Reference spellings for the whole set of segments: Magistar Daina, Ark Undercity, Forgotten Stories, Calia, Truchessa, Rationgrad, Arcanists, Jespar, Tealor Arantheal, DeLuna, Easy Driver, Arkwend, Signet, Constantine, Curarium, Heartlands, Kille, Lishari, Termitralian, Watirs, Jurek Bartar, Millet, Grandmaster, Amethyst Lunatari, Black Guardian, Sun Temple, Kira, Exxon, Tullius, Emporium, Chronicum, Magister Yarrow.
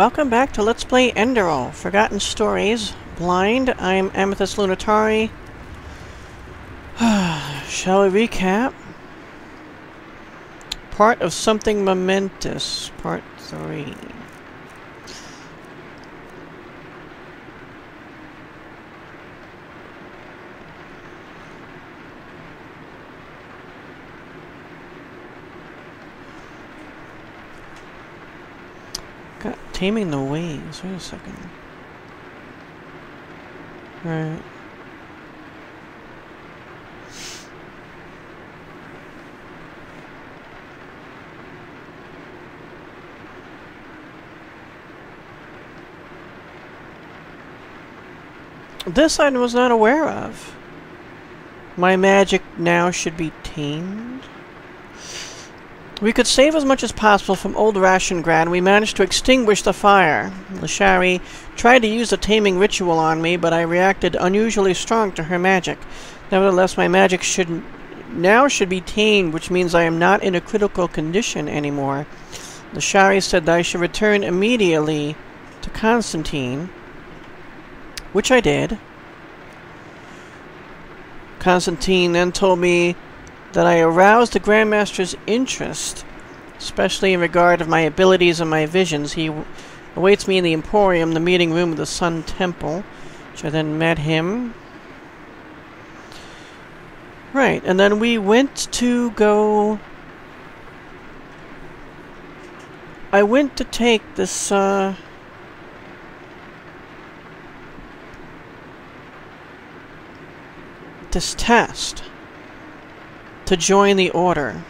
Welcome back to Let's Play Enderal, Forgotten Stories, Blind. I'm Amethyst Lunatari. Shall we recap? Part of Something Momentous, Part 3. Taming the Waves, wait a second. Right. This I was not aware of. My magic now should be tamed. We could save as much as possible from old Rationgrad, and we managed to extinguish the fire. Lishari tried to use the taming ritual on me, but I reacted unusually strong to her magic. Nevertheless, my magic should now be tamed, which means I am not in a critical condition anymore. Lishari said that I should return immediately to Constantine, which I did. Constantine then told me that I aroused the Grandmaster's interest, especially in regard of my abilities and my visions. He awaits me in the Emporium, the meeting room of the Sun Temple, which I then met him. Right, and then we went to go... I went to take this, this test to join the Order,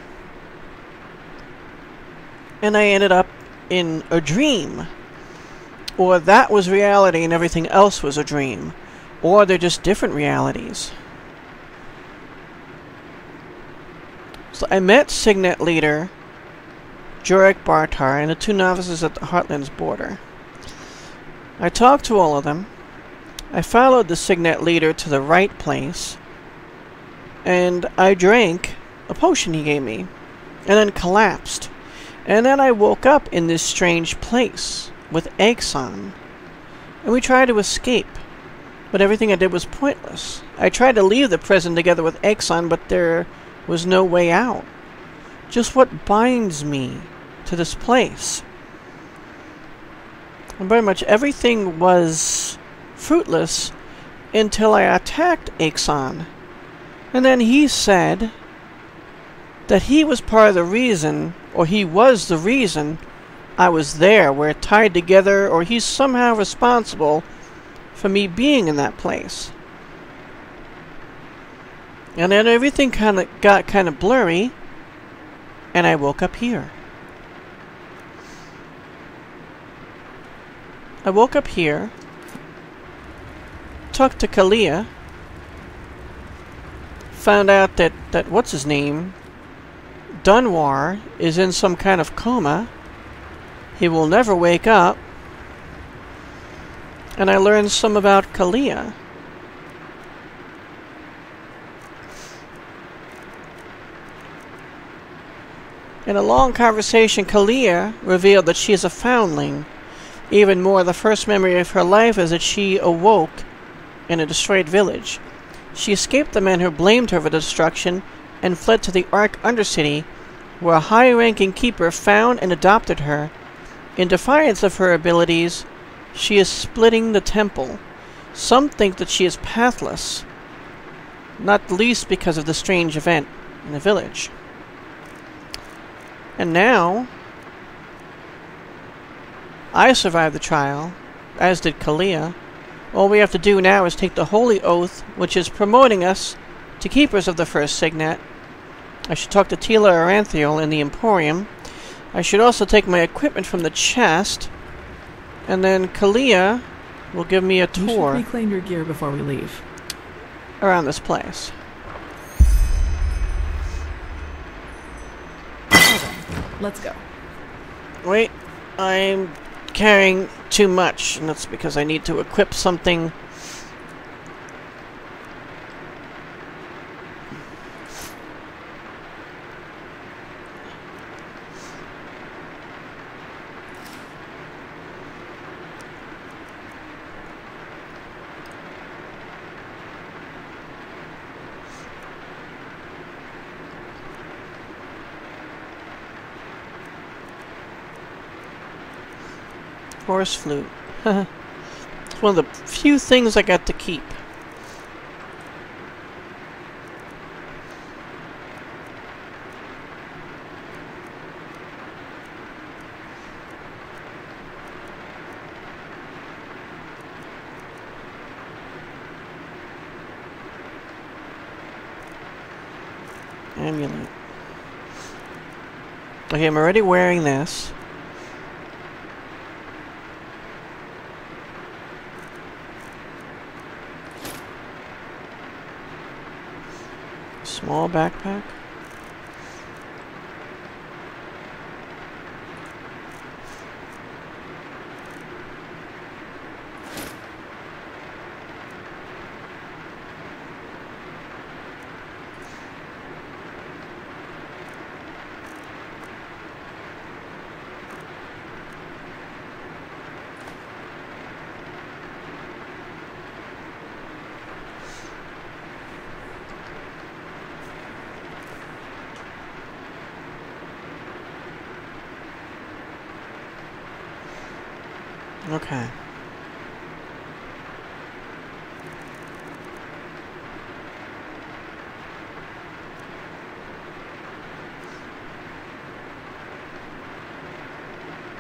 and I ended up in a dream, or that was reality and everything else was a dream, or they're just different realities. So I met Signet leader Jurek Bartar and the two novices at the Heartlands border. I talked to all of them. I followed the Signet leader to the right place, and I drank a potion he gave me, and then collapsed. And then I woke up in this strange place with Exxon, and we tried to escape, but everything I did was pointless. I tried to leave the prison together with Exxon, but there was no way out. Just what binds me to this place? And pretty much everything was fruitless until I attacked Exxon. And then he said that he was part of the reason, or he was the reason I was there. We're tied together, or he's somehow responsible for me being in that place. And then everything kind of got kind of blurry, and I woke up here. I woke up here, talked to Calia, found out that what's-his-name, Dunwar, is in some kind of coma. He will never wake up. And I learned some about Calia. In a long conversation, Calia revealed that she is a foundling. Even more, the first memory of her life is that she awoke in a destroyed village. She escaped the men who blamed her for destruction and fled to the Ark Undercity, where a high-ranking keeper found and adopted her. In defiance of her abilities, she is splitting the temple. Some think that she is pathless, not least because of the strange event in the village. And now, I survived the trial, as did Calia. All we have to do now is take the Holy Oath, which is promoting us to Keepers of the First Signet. I should talk to Tealor Arantheal in the Emporium. I should also take my equipment from the chest, and then Calia will give me a tour. You should reclaim your gear before we leave. Around this place. Let's go. Wait, I'm carrying too much, and that's because I need to equip something. horse flute. It's one of the few things I got to keep. Amulet. Okay, I'm already wearing this. Small backpack. Okay.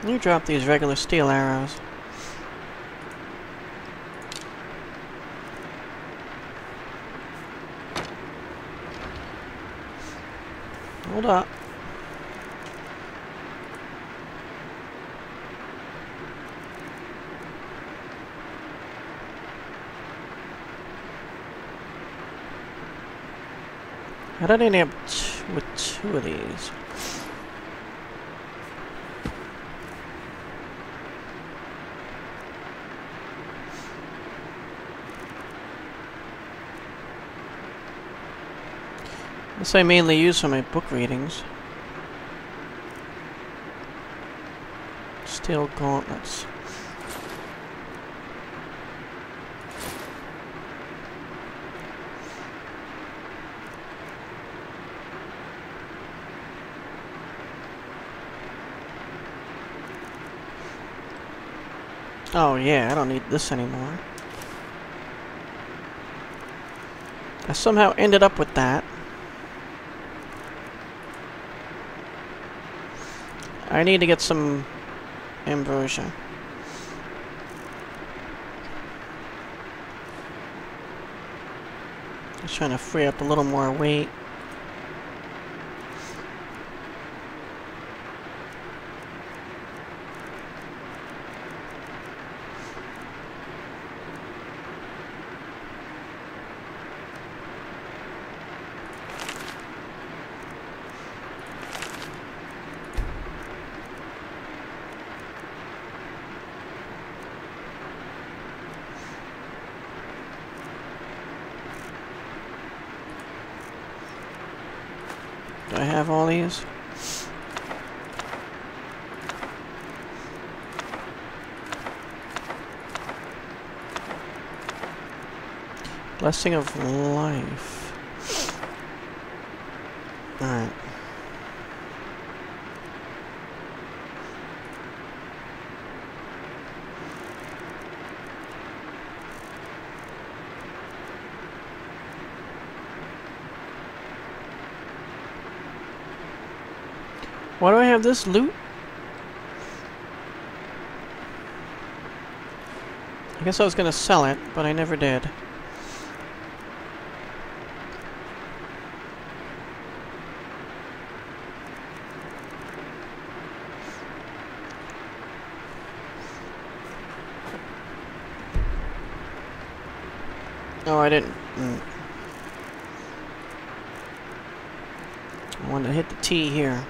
You drop these regular steel arrows. Hold up. How did I end up with two of these? This I mainly use for my book readings. Steel gauntlets. Oh yeah, I don't need this anymore. I somehow ended up with that. I need to get some ambrosia. Just trying to free up a little more weight. I have all these. Blessing of life. All right. Why do I have this loot? I guess I was gonna sell it, but I never did. Oh, I didn't. I wanted to hit the T here.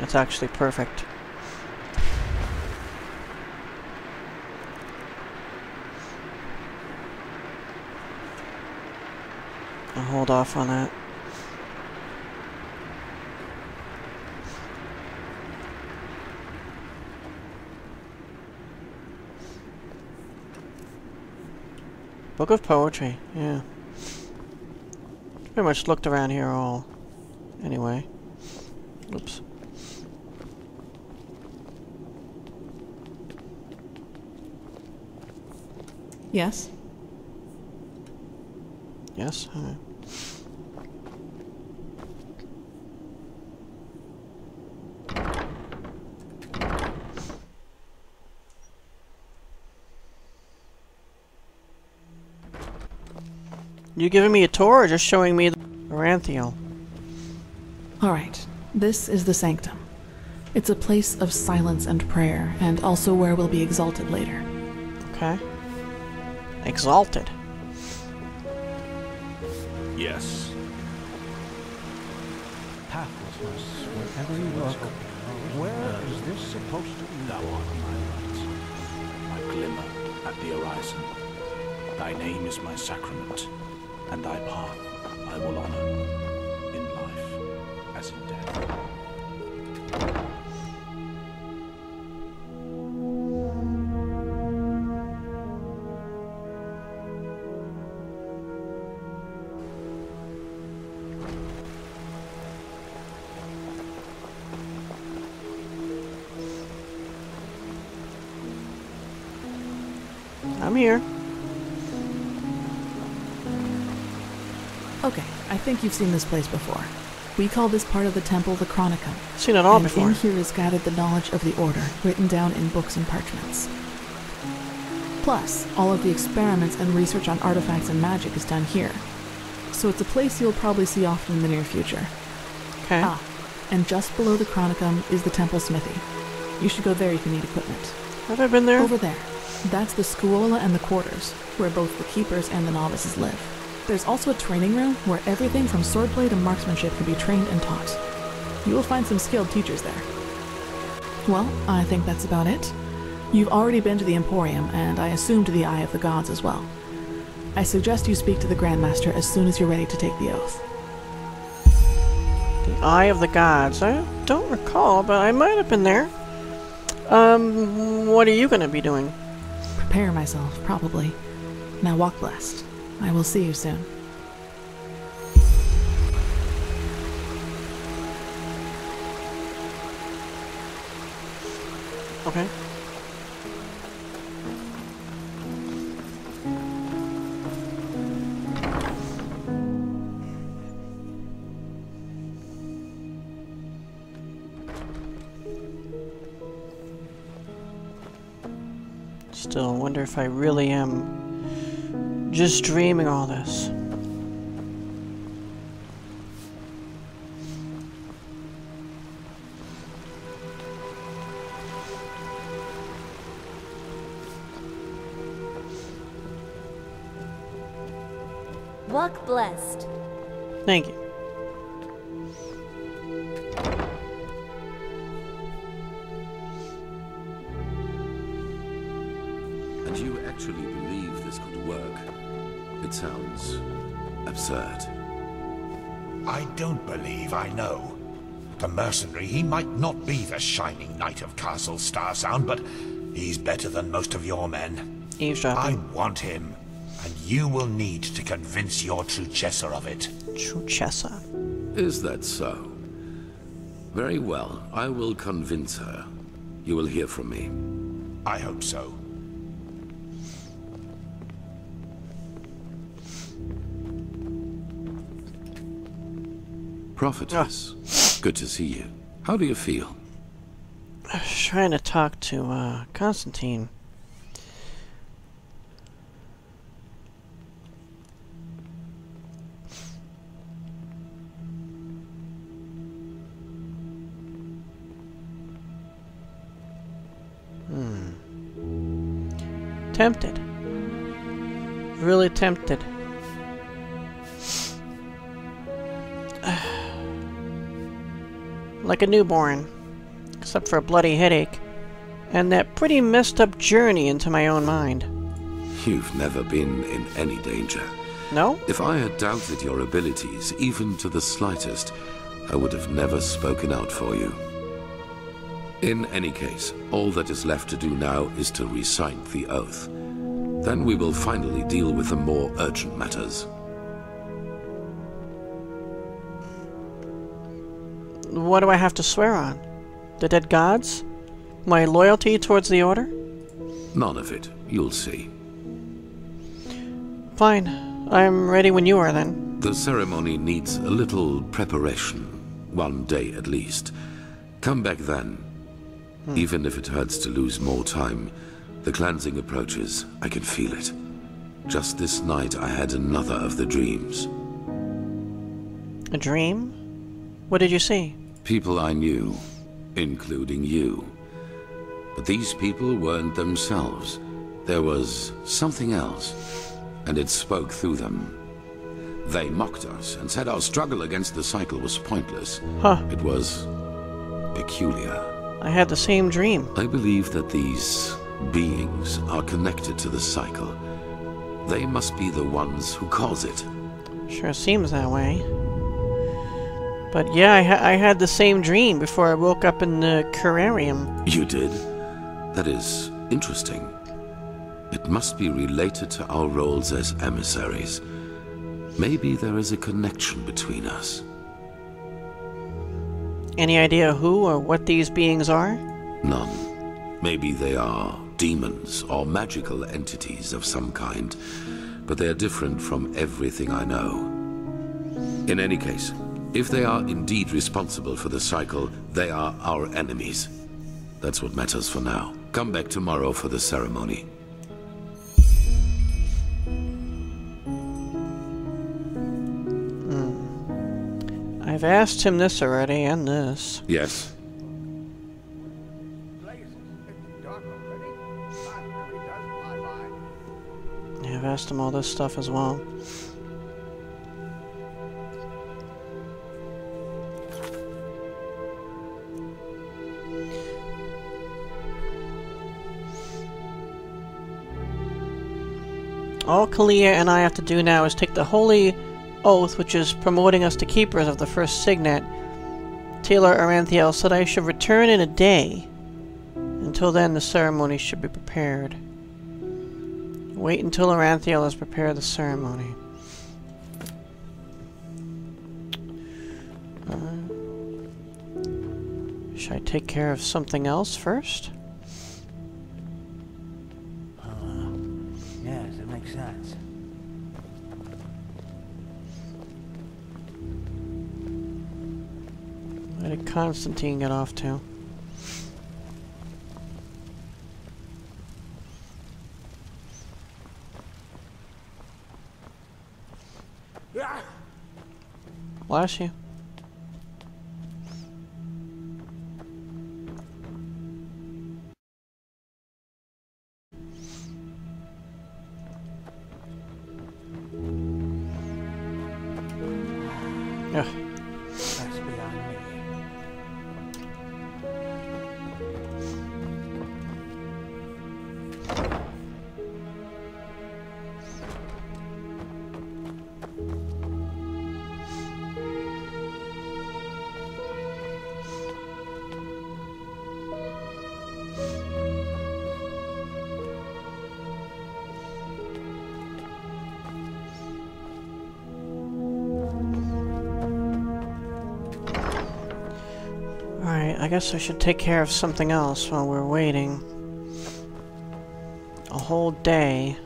It's actually perfect. I'll hold off on that. Book of Poetry, yeah. Pretty much looked around here all. Anyway. Oops. Yes. Yes? Huh. You giving me a tour or just showing me the Arantheal? Alright, this is the Sanctum. It's a place of silence and prayer, and also where we'll be exalted later. Okay. Exalted? Yes. Pathlessness, wherever you look, where is this supposed to be? Thou art my light, my glimmer at the horizon. Thy name is my sacrament, and thy path I will honor, in life as in death. I'm here. Okay, I think you've seen this place before. We call this part of the temple the Chronicum. Seen it all and before. And in here is gathered the knowledge of the order, written down in books and parchments. Plus, all of the experiments and research on artifacts and magic is done here. So it's a place you'll probably see often in the near future. Okay. Ah, and just below the Chronicum is the temple smithy. You should go there if you need equipment. Have I been there? Over there. That's the scuola and the quarters, where both the keepers and the novices live. There's also a training room where everything from swordplay to marksmanship can be trained and taught. You will find some skilled teachers there. Well, I think that's about it. You've already been to the Emporium, and I assume to the Eye of the Gods as well. I suggest you speak to the Grandmaster as soon as you're ready to take the oath. The Eye of the Gods? I don't recall, but I might have been there. What are you going to be doing? Prepare myself, probably. Now walk blessed. I will see you soon. Okay. Still wonder if I really am just dreaming all this. Walk blessed. Thank you. And you actually believe this could work? It sounds absurd. I don't believe I know. The mercenary, he might not be the shining knight of Castle Starsound, but he's better than most of your men. I want him, and you will need to convince your Truchessa of it. Truchessa? Is that so? Very well, I will convince her. You will hear from me. I hope so. Prophetess, good to see you. How do you feel? I was trying to talk to Constantine. Tempted. Really tempted. Like a newborn, except for a bloody headache, and that pretty messed up journey into my own mind. You've never been in any danger. No? If I had doubted your abilities, even to the slightest, I would have never spoken out for you. In any case, all that is left to do now is to recite the oath. Then we will finally deal with the more urgent matters. What do I have to swear on? The dead gods? My loyalty towards the Order? None of it. You'll see. Fine. I'm ready when you are, then. The ceremony needs a little preparation. One day, at least. Come back then. Even if it hurts to lose more time, the cleansing approaches. I can feel it. Just this night, I had another of the dreams. A dream? What did you see? People I knew, including you. But these people weren't themselves. There was something else, and it spoke through them. They mocked us and said our struggle against the cycle was pointless. It was peculiar. I had the same dream. I believe that these beings are connected to the cycle. They must be the ones who cause it. Sure seems that way. But yeah, I had the same dream before I woke up in the Curarium. You did? That is interesting. It must be related to our roles as emissaries. Maybe there is a connection between us. Any idea who or what these beings are? None. Maybe they are demons or magical entities of some kind, but they are different from everything I know. In any case, if they are indeed responsible for the cycle, they are our enemies. That's what matters for now. Come back tomorrow for the ceremony. I've asked him this already, and this. Yes. Yeah, I've asked him all this stuff as well. All Calia and I have to do now is take the holy oath, which is promoting us to keepers of the first signet. Tealor Arantheal said I should return in a day. Until then, the ceremony should be prepared. Wait until Arantheal has prepared the ceremony. Should I take care of something else first? Yes, it makes sense. Where did Constantine get off to? Bless you. I guess I should take care of something else while we're waiting. A whole day.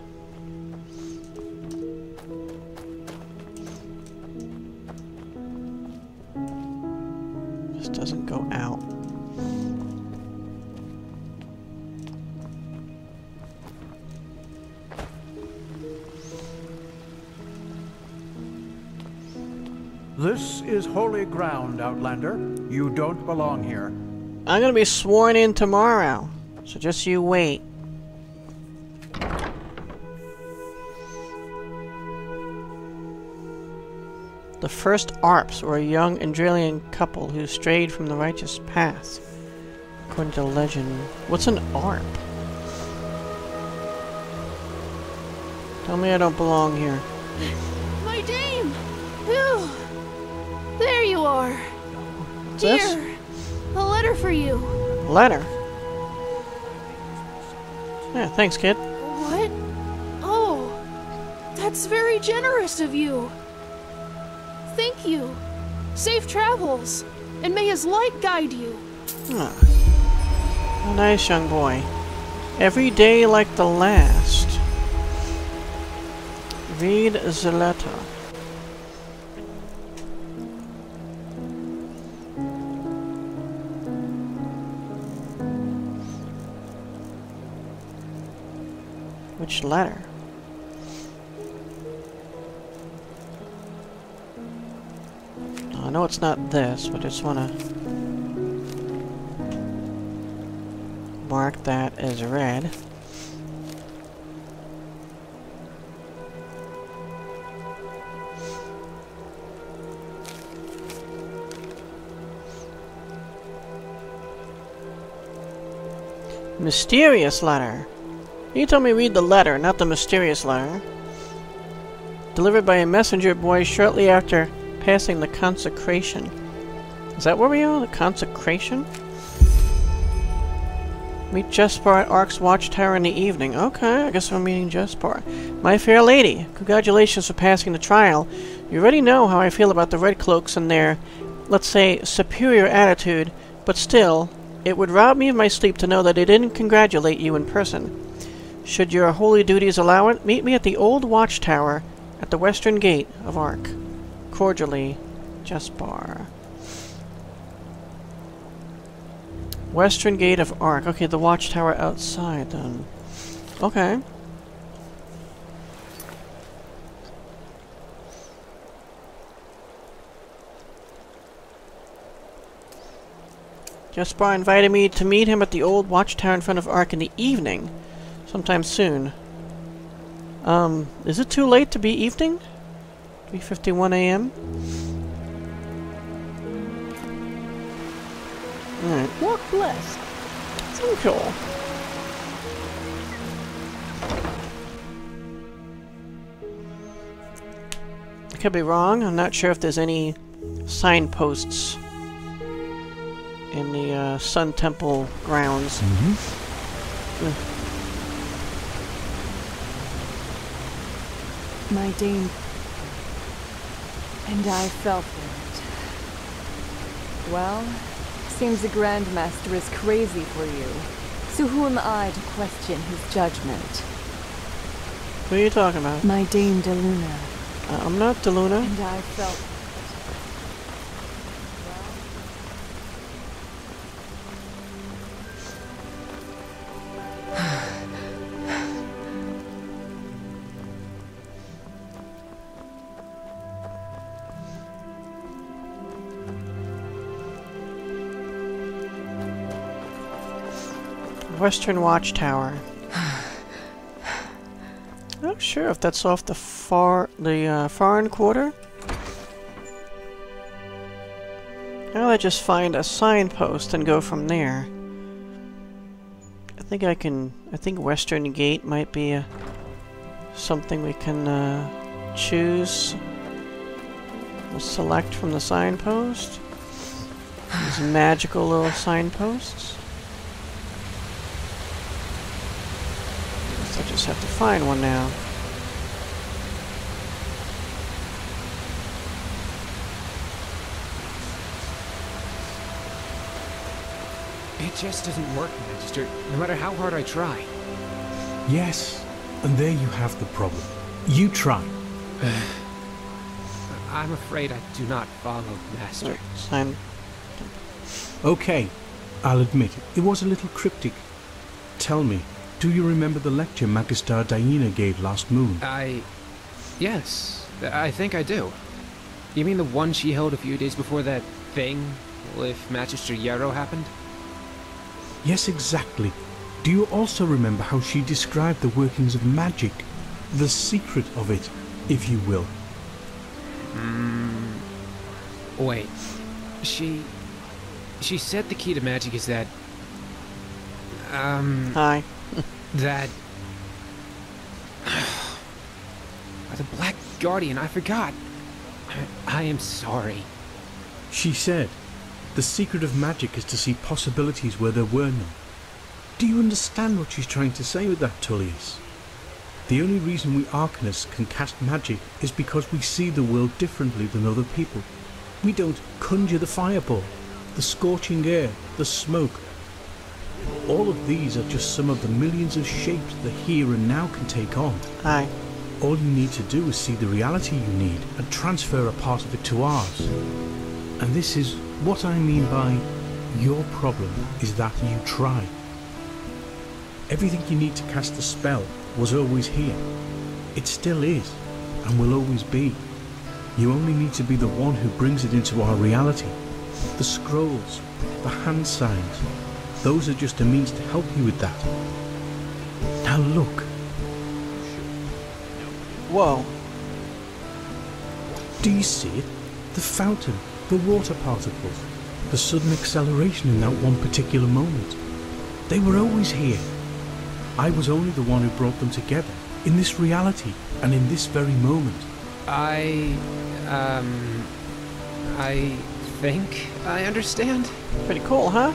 This doesn't go out. This is holy ground, Outlander. You don't belong here. I'm gonna be sworn in tomorrow, so just you wait. The first Arps were a young Enderal couple who strayed from the righteous path. According to legend. What's an Arp? Tell me I don't belong here. My dame! Who? There you are! This? Dear, a letter for you. Letter? Yeah, thanks, kid. What? Oh, that's very generous of you. Thank you. Safe travels, and may his light guide you. Oh, nice young boy. Every day like the last. Read the letter. Which letter? I know it's not this, but I just want to mark that as red. Mysterious letter. You told me read the letter, not the mysterious letter. Delivered by a messenger boy shortly after passing the consecration. Is that where we are? The consecration? Meet Jespar at Ark's Watchtower in the evening. Okay, I guess we're meeting Jespar. My fair lady, congratulations for passing the trial. You already know how I feel about the Redcloaks and their, let's say, superior attitude, but still, it would rob me of my sleep to know that they didn't congratulate you in person. Should your holy duties allow it, meet me at the old watchtower at the western gate of Ark. Cordially, Jespar. Western gate of Ark. Okay, the watchtower outside then. Okay. Jespar invited me to meet him at the old watchtower in front of Ark in the evening. Sometime soon. Is it too late to be evening? 3:51 AM? Alright. Walk less. So cool. I could be wrong. I'm not sure if there's any signposts in the Sun Temple grounds. Mm-hmm. My Dame, and I fell for it. Well, seems the Grandmaster is crazy for you, so who am I to question his judgment? Who are you talking about? My Dame DeLuna. I'm not DeLuna. And I fell for it. Well... Western Watchtower. Not sure if that's off the foreign quarter. Now I just find a signpost and go from there. I think Western Gate might be something we can choose. We'll select from the signpost. These magical little signposts. I just have to find one now. It just doesn't work, Magister, no matter how hard I try. Yes, and there you have the problem. You try. I'm afraid I do not follow, Master. Okay, I'll admit it. It was a little cryptic. Tell me. Do you remember the lecture Magistar Daina gave last moon? Yes, I think I do. You mean the one she held a few days before that thing with Magister Yarrow happened? Yes, exactly. Do you also remember how she described the workings of magic? The secret of it, if you will. Wait. She said the key to magic is that... Hi. That... the Black Guardian, I forgot. I am sorry. She said, the secret of magic is to see possibilities where there were none. Do you understand what she's trying to say with that, Tullius? The only reason we Arcanists can cast magic is because we see the world differently than other people. We don't conjure the fireball, the scorching air, the smoke. All of these are just some of the millions of shapes the here and now can take on. Aye. All you need to do is see the reality you need and transfer a part of it to ours. And this is what I mean by your problem is that you try. Everything you need to cast the spell was always here. It still is, and will always be. You only need to be the one who brings it into our reality. The scrolls, the hand signs, those are just a means to help you with that. Now look. Whoa. Do you see it? The fountain, the water particles, the sudden acceleration in that one particular moment. They were always here. I was only the one who brought them together, in this reality, and in this very moment. I think I understand. Pretty cool, huh?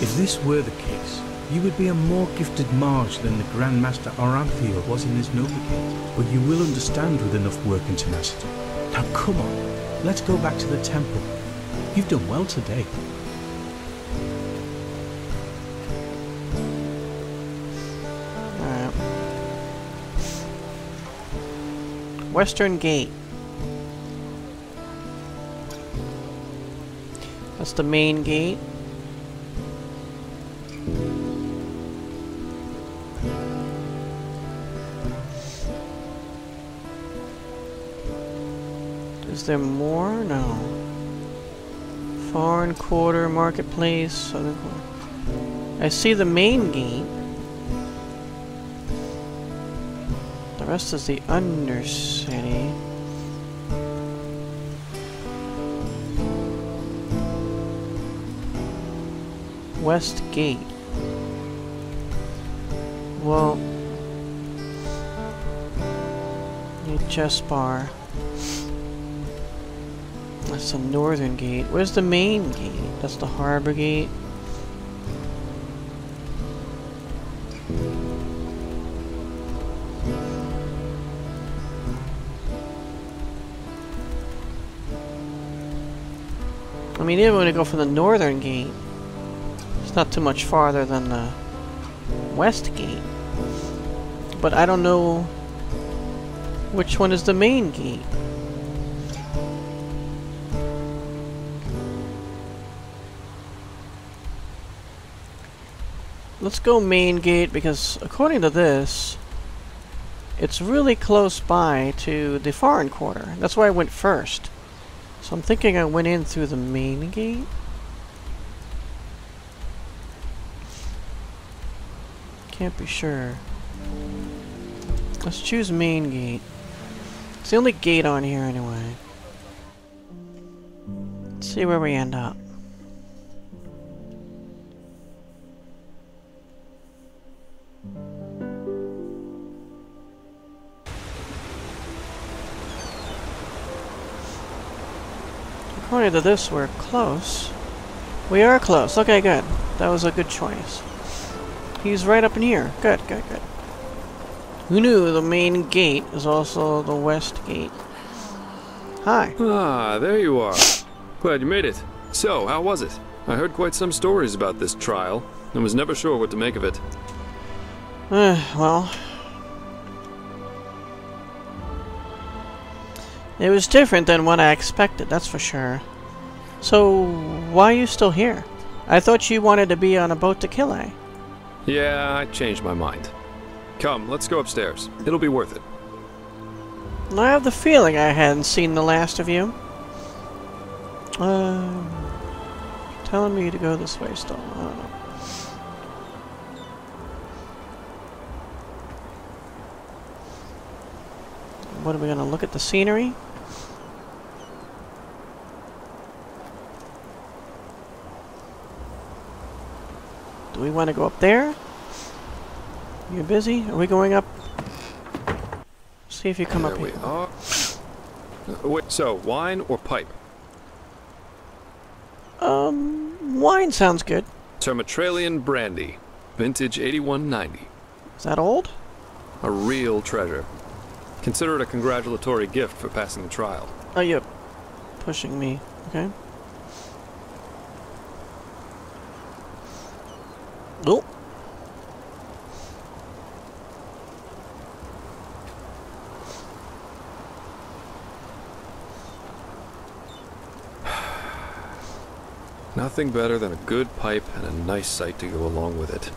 If this were the case, you would be a more gifted mage than the Grandmaster Arantheal was in this novicate, but you will understand with enough work and tenacity. Now come on, let's go back to the temple. You've done well today. Western Gate. That's the main gate. Is there more? No. Foreign Quarter, Marketplace, Southern Quarter. I see the main gate. The rest is the Undercity. West Gate. Well, need Jespar. That's the northern gate. Where's the main gate? That's the harbor gate. I mean, if we want to go for the northern gate, it's not too much farther than the west gate. But I don't know which one is the main gate. Let's go main gate, because according to this, it's really close by to the foreign quarter. That's why I went first. So I'm thinking I went in through the main gate. Can't be sure. Let's choose main gate. It's the only gate on here anyway. Let's see where we end up. According to this, we're close. We are close. Okay, good. That was a good choice. He's right up in here. Good, good, good. Who knew the main gate is also the west gate? Hi. Ah, there you are. Glad you made it. So, how was it? I heard quite some stories about this trial, and was never sure what to make of it. Well... It was different than what I expected, that's for sure. So, why are you still here? I thought you wanted to be on a boat to Kille. Yeah, I changed my mind. Come, let's go upstairs. It'll be worth it. I have the feeling I hadn't seen the last of you. Telling me to go this way still. I don't know. What are we gonna look at the scenery? Do we want to go up there? You're busy? Are we going up? See if you come up here. Wait, so, wine or pipe? Wine sounds good. Termitralian brandy. Vintage 8190. Is that old? A real treasure. Consider it a congratulatory gift for passing the trial. Oh, you're pushing me. Okay. Oh. Nothing better than a good pipe and a nice sight to go along with it.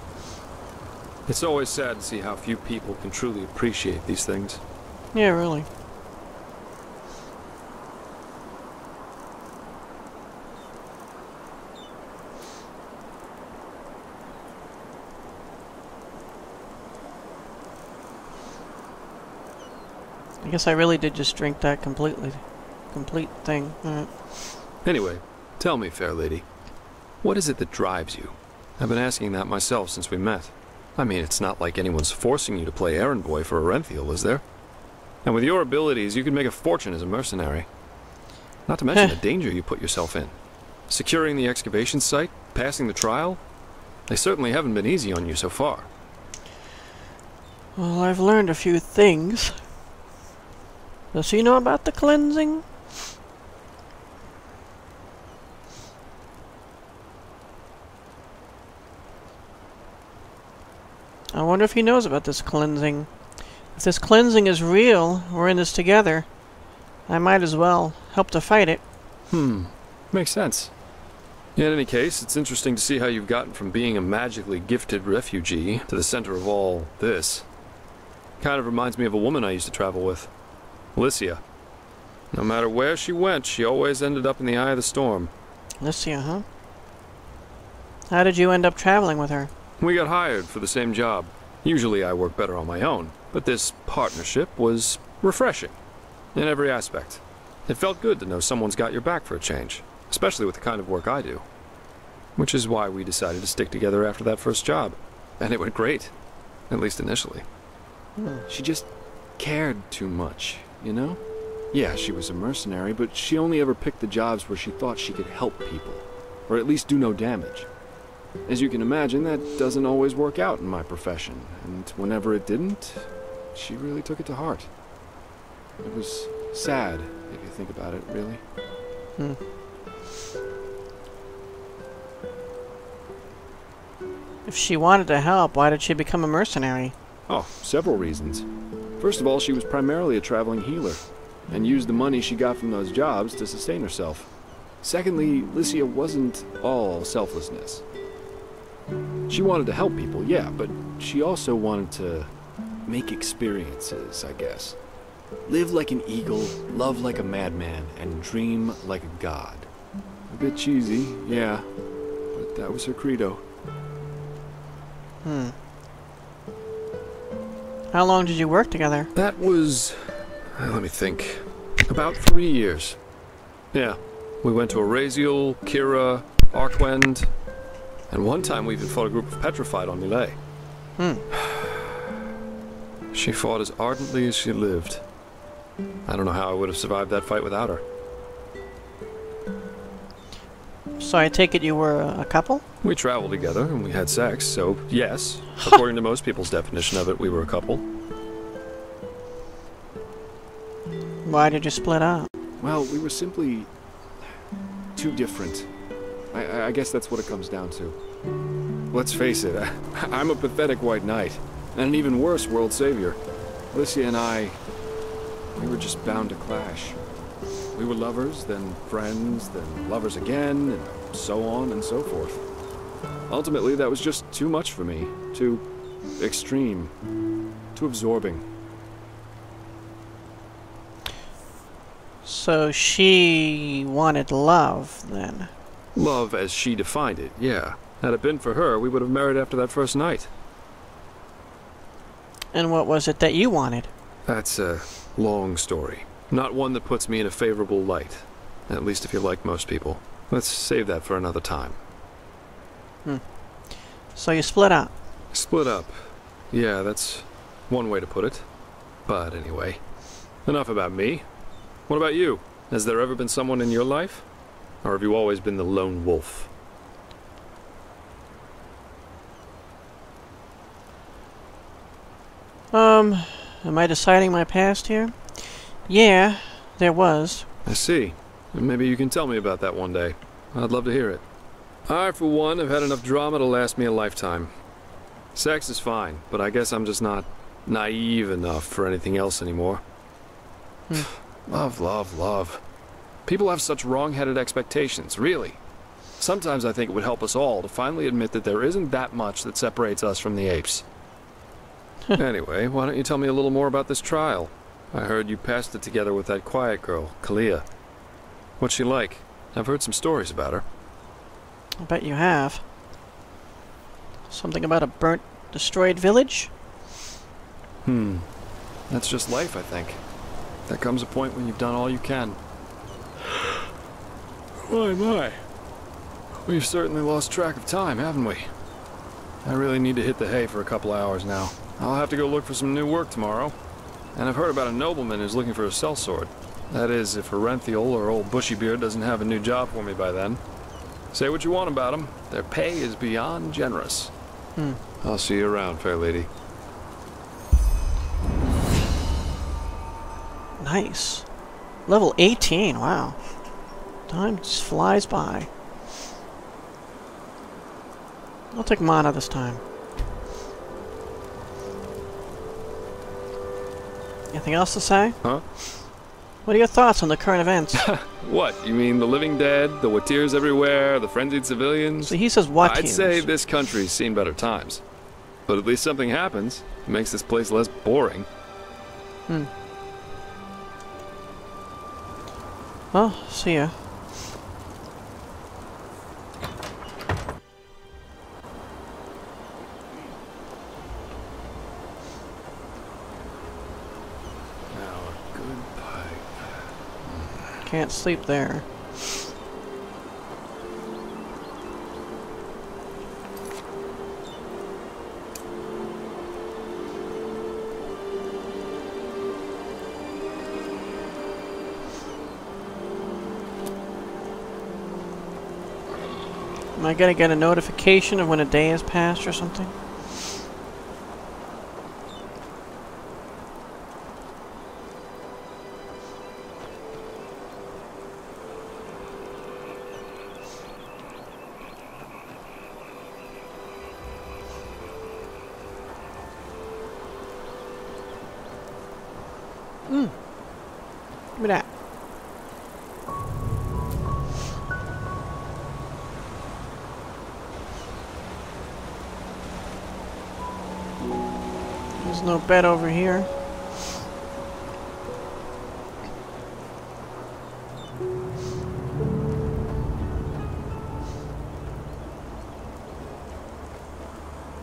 It's always sad to see how few people can truly appreciate these things. Yeah, really. I guess I really did just drink that complete thing. Right. Anyway, tell me, fair lady, what is it that drives you? I've been asking that myself since we met. I mean, it's not like anyone's forcing you to play errand boy for Arantheal, is there? And with your abilities, you can make a fortune as a mercenary. Not to mention the danger you put yourself in. Securing the excavation site, passing the trial, they certainly haven't been easy on you so far. Well, I've learned a few things. Does he know about the cleansing? I wonder if he knows about this cleansing. If this cleansing is real, we're in this together. I might as well help to fight it. Makes sense. In any case, it's interesting to see how you've gotten from being a magically gifted refugee to the center of all this. Kind of reminds me of a woman I used to travel with. Lysia. No matter where she went, she always ended up in the eye of the storm. Lysia, huh? How did you end up traveling with her? We got hired for the same job. Usually I work better on my own, but this partnership was refreshing in every aspect. It felt good to know someone's got your back for a change, especially with the kind of work I do. Which is why we decided to stick together after that first job. And it went great, at least initially. She just cared too much. You know? Yeah, she was a mercenary, but she only ever picked the jobs where she thought she could help people, or at least do no damage. As you can imagine, that doesn't always work out in my profession, and whenever it didn't, she really took it to heart. It was sad, if you think about it, really. If she wanted to help, why did she become a mercenary? Oh, several reasons. First of all, she was primarily a traveling healer, and used the money she got from those jobs to sustain herself. Secondly, Lysia wasn't all selflessness. She wanted to help people, yeah, but she also wanted to make experiences, I guess. Live like an eagle, love like a madman, and dream like a god. A bit cheesy, yeah, but that was her credo. How long did you work together? That was, let me think, about 3 years. Yeah, we went to Arazeal, Kira, Arkwend, and one time we even fought a group of petrified on Millet. She fought as ardently as she lived. I don't know how I would have survived that fight without her. So I take it you were a couple? We traveled together and we had sex, so yes. According to most people's definition of it, we were a couple. Why did you split up? Well, we were simply too different. I guess that's what it comes down to. Let's face it, I'm a pathetic white knight, and an even worse world savior. Lysia and I, we were just bound to clash. We were lovers, then friends, then lovers again, and so on and so forth. Ultimately, that was just too much for me. Too extreme. Too absorbing. So she wanted love, then? Love as she defined it, yeah. Had it been for her, we would have married after that first night. And what was it that you wanted? That's a long story. Not one that puts me in a favorable light. At least if you like most people. Let's save that for another time. So you split up? Split up. Yeah, that's one way to put it. But anyway, enough about me. What about you? Has there ever been someone in your life? Or have you always been the lone wolf? Am I deciding my past here? Yeah, there was. I see. Maybe you can tell me about that one day. I'd love to hear it. I, for one, have had enough drama to last me a lifetime. Sex is fine, but I guess I'm just not naive enough for anything else anymore. Love, love, love. People have such wrong-headed expectations, really. Sometimes I think it would help us all to finally admit that there isn't that much that separates us from the apes. Anyway, why don't you tell me a little more about this trial? I heard you passed it together with that quiet girl, Calia. What's she like? I've heard some stories about her. I bet you have. Something about a burnt, destroyed village? That's just life, I think. There comes a point when you've done all you can. My, my. We've certainly lost track of time, haven't we? I really need to hit the hay for a couple hours now. I'll have to go look for some new work tomorrow. And I've heard about a nobleman who's looking for a sellsword. That is, if Arantheal or old Bushybeard doesn't have a new job for me by then. Say what you want about them. Their pay is beyond generous. I'll see you around, fair lady. Nice. Level 18, wow. Time just flies by. I'll take mana this time. Anything else to say? Huh? What are your thoughts on the current events? What? You mean the living dead, the Watirs everywhere, the frenzied civilians? So he says Watirs. I'd say this country's seen better times. But at least something happens. It makes this place less boring. Well, see ya. Can't sleep there. Am I gonna get a notification of when a day has passed or something? Give me that. There's no bed over here.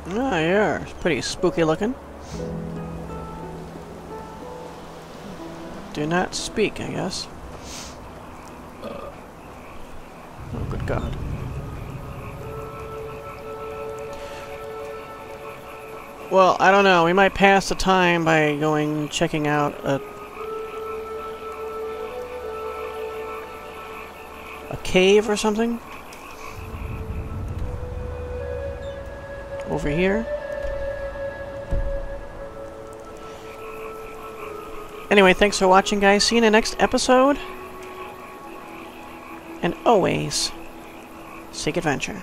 Oh yeah, it's pretty spooky looking. Do not speak, I guess. Oh, good God. Well, I don't know. We might pass the time by going checking out a cave or something over here. Anyway, thanks for watching, guys. See you in the next episode. And always, seek adventure.